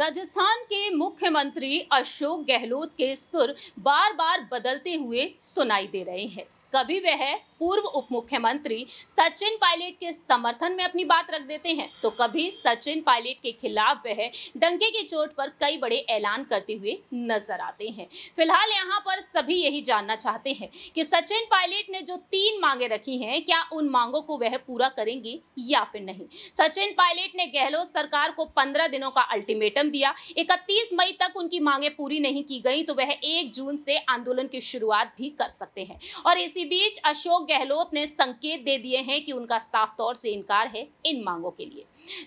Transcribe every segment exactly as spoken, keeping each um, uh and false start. राजस्थान के मुख्यमंत्री अशोक गहलोत के सुर बार बार बदलते हुए सुनाई दे रहे हैं। कभी वह पूर्व उप मुख्यमंत्री सचिन पायलट के समर्थन में अपनी बात रख देते हैं तो कभी सचिन पायलट के खिलाफ वह डंके की चोट पर कई बड़े ऐलान करते हुए नजर आते हैं। फिलहाल यहां पर सभी यही जानना चाहते हैं कि सचिन पायलट ने जो तीन मांगे रखी हैं, क्या उन मांगों को वह पूरा करेंगे या फिर नहीं। सचिन पायलट ने गहलोत सरकार को पंद्रह दिनों का अल्टीमेटम दिया। इकतीस मई तक उनकी मांगे पूरी नहीं की गई तो वह एक जून से आंदोलन की शुरुआत भी कर सकते हैं। और इसी बीच अशोक गहलोत ने संकेत दे दिए हैं कि उनका साफ तौर से इनकार है इन मांगों के लिए।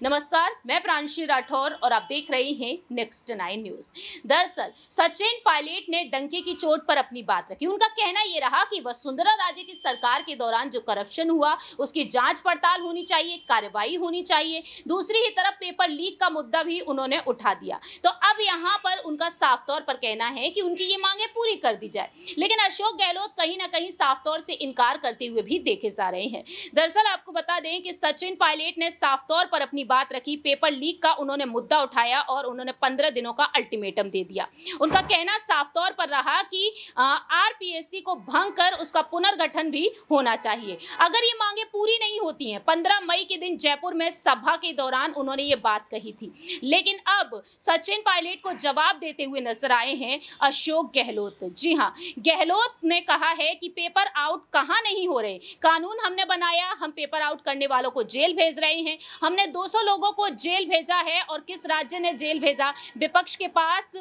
नमस्कार, मैं प्राणशी राठौर और आप देख रही हैं नेक्स्ट नाइन न्यूज। दरअसल सचिन पायलट ने डंके की चोट पर अपनी बात रखी। उनका कहना यह रहा कि वसुंधरा राजे की सरकार के दौरान जो करप्शन हुआ उसकी जांच पड़ताल होनी चाहिए, कार्रवाई होनी चाहिए। दूसरी ही तरफ पेपर लीक का मुद्दा भी उन्होंने उठा दिया। तो अब यहाँ पर उनका साफ तौर पर कहना है कि उनकी ये मांगे पूरी कर दी जाए, लेकिन अशोक गहलोत कहीं ना कहीं साफ तौर से इनकार करते हुए भी देखे जा रहे हैं। दरअसल आपको बता दें कि सचिन पायलट ने साफ तौर पर अपनी बात रखी। पेपर लीक का उन्होंने मुद्दा उठाया और उन्होंने पंद्रह दिनों का अल्टीमेटम दे दिया। उनका कहना साफ तौर पर रहा कि आरपीएससी को भंग कर उसका पुनर्गठन भी होना चाहिए। अगर ये मांगे पूरी नहीं होती हैं, पंद्रह मई के दिन जयपुर में सभा के दौरान उन्होंने ये बात कही थी, लेकिन अब सचिन पायलट को जवाब देते हुए नजर आए हैं अशोक गहलोत। जी हाँ, गहलोत ने कहा है कि पेपर आउट कहाँ नहीं हो रहे, कानून हमने बनाया, हम पेपर आउट करने वालों को जेल भेज रहे हैं, हमने दो सौ लोगों को जेल भेजा है और किस राज्य ने जेल भेजा। विपक्ष के पास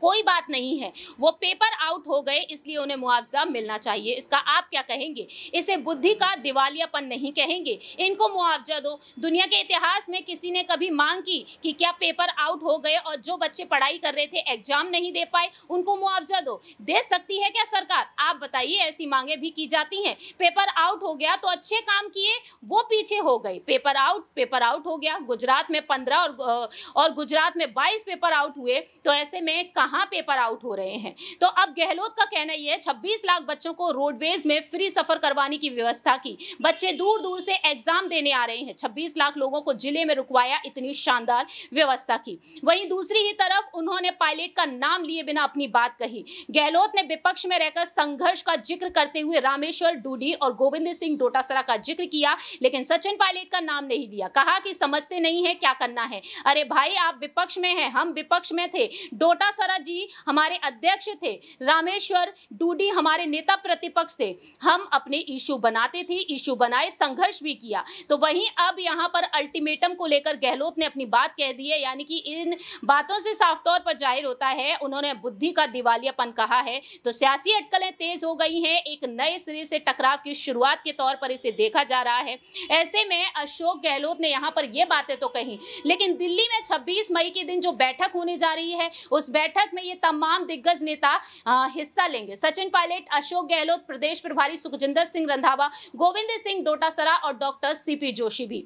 कोई बात नहीं है, वो पेपर आउट हो गए इसलिए उन्हें मुआवजा मिलना चाहिए। इसका आप क्या कहेंगे? इसे बुद्धि का दिवालियापन नहीं कहेंगे? इनको मुआवजा दो। दुनिया के इतिहास में किसी ने कभी मांग की कि क्या पेपर आउट हो गए और जो बच्चे पढ़ाई कर रहे थे एग्जाम नहीं दे पाए उनको मुआवजा दो? दे सकती है क्या सरकार? आप बताइए। ऐसी मांगे भी की जाती हैं। पेपर आउट हो गया तो अच्छे काम किए, वो पीछे हो गए। पेपर आउट पेपर आउट हो गया, गुजरात में पंद्रह और, और गुजरात में बाईस पेपर आउट हुए, तो ऐसे में कहाँ पेपर आउट हो रहे हैं। तो अब गहलोत का कहना यह है, छब्बीस लाख बच्चों को रोडवेज में फ्री सफर करवाने की व्यवस्था की, बच्चे दूर दूर से एग्जाम देने आ रहे हैं, छब्बीस लाख लोगों को जिले में रुकवाया, इतनी शानदार व्यवस्था की। वहीं दूसरी ही तरफ उन्होंने पायलट का नाम लिए बिना अपनी बात कही। गहलोत ने विपक्ष में रहकर संघर्ष का जिक्र करते हुए रामेश्वर डूडी और गोविंद सिंह डोटासरा का जिक्र किया, लेकिन सचिन पायलट का नाम नहीं लिया। कहा कि समझते नहीं है क्या करना है। अरे भाई, आप विपक्ष में हैं, हम विपक्ष में थे, डोटासरा जी हमारे अध्यक्ष थे, रामेश्वर डूडी हमारे नेता प्रतिपक्ष थे, हम अपने इश्यू बनाते थे, इश्यू बनाए, संघर्ष भी किया। तो वहीं अब यहां पर अल्टीमेटम को लेकर गहलोत ने अपनी बात कह दी है, यानी कि इन बातों से साफ तौर पर जाहिर होता है उन्होंने बुद्धि का दिवालियापन कहा है। तो सियासी अटकलें तेज हो गई हैं। एक नए सिरे से टकराव की शुरुआत के तौर पर इसे देखा जा रहा है। ऐसे में अशोक गहलोत ने यहां पर यह बातें तो कही, लेकिन दिल्ली में छब्बीस मई के दिन जो बैठक होने जा रही है उस बैठक में ये तमाम दिग्गज नेता आ, हिस्सा लेंगे। सचिन पायलट, अशोक गहलोत, प्रदेश प्रभारी सुखजिंदर सिंह रंधावा, गोविंद सिंह डोटासरा और डॉक्टर सीपी जोशी भी।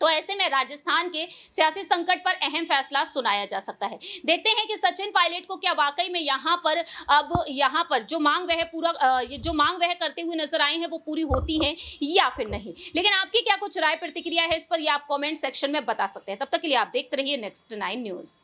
तो ऐसे में राजस्थान के सियासी संकट पर अहम फैसला सुनाया जा सकता है। देखते हैं कि सचिन पायलट को क्या वाकई में यहाँ पर अब यहाँ पर जो मांग वह पूरा जो मांग वह करते हुए नजर आए हैं वो पूरी होती हैं या फिर नहीं। लेकिन आपकी क्या कुछ राय प्रतिक्रिया है इस पर, यह आप कॉमेंट सेक्शन में बता सकते हैं। तब तक के लिए आप देखते रहिए नेक्स्ट नाइन न्यूज।